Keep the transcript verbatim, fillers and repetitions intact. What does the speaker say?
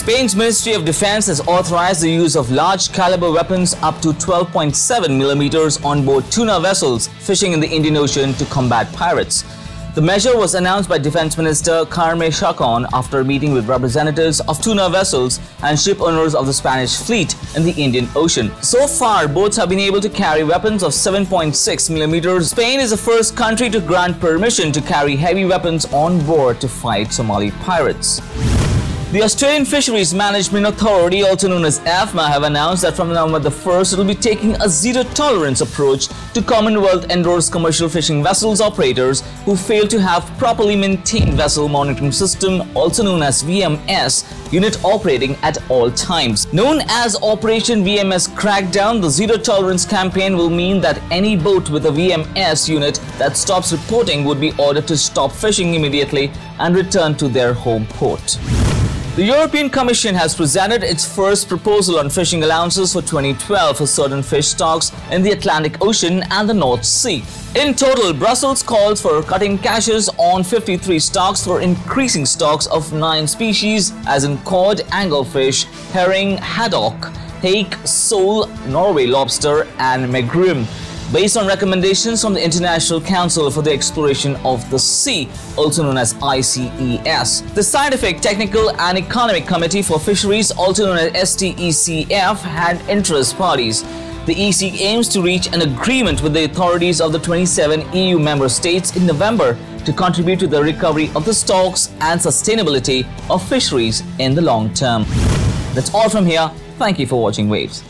Spain's Ministry of Defense has authorized the use of large-caliber weapons up to twelve point seven millimeters on board tuna vessels fishing in the Indian Ocean to combat pirates. The measure was announced by Defense Minister Carme Chacón after a meeting with representatives of tuna vessels and ship owners of the Spanish fleet in the Indian Ocean. So far, boats have been able to carry weapons of seven point six millimeters. Spain is the first country to grant permission to carry heavy weapons on board to fight Somali pirates. The Australian Fisheries Management Authority, also known as AFMA, have announced that from November the first, it will be taking a zero-tolerance approach to Commonwealth-endorsed commercial fishing vessels operators who fail to have properly maintained vessel monitoring system, also known as V M S, unit operating at all times. Known as Operation V M S Crackdown, the zero-tolerance campaign will mean that any boat with a V M S unit that stops reporting would be ordered to stop fishing immediately and return to their home port. The European Commission has presented its first proposal on fishing allowances for twenty twelve for certain fish stocks in the Atlantic Ocean and the North Sea. In total, Brussels calls for cutting catches on fifty-three stocks for increasing stocks of nine species as in cod, anglefish, herring, haddock, hake, sole, Norway lobster and megrim, based on recommendations from the International Council for the Exploration of the Sea, also known as I C E S. The Scientific, Technical and Economic Committee for Fisheries, also known as S T E C F, had interest parties. The E C aims to reach an agreement with the authorities of the twenty-seven E U member states in November to contribute to the recovery of the stocks and sustainability of fisheries in the long term. That's all from here. Thank you for watching Waves.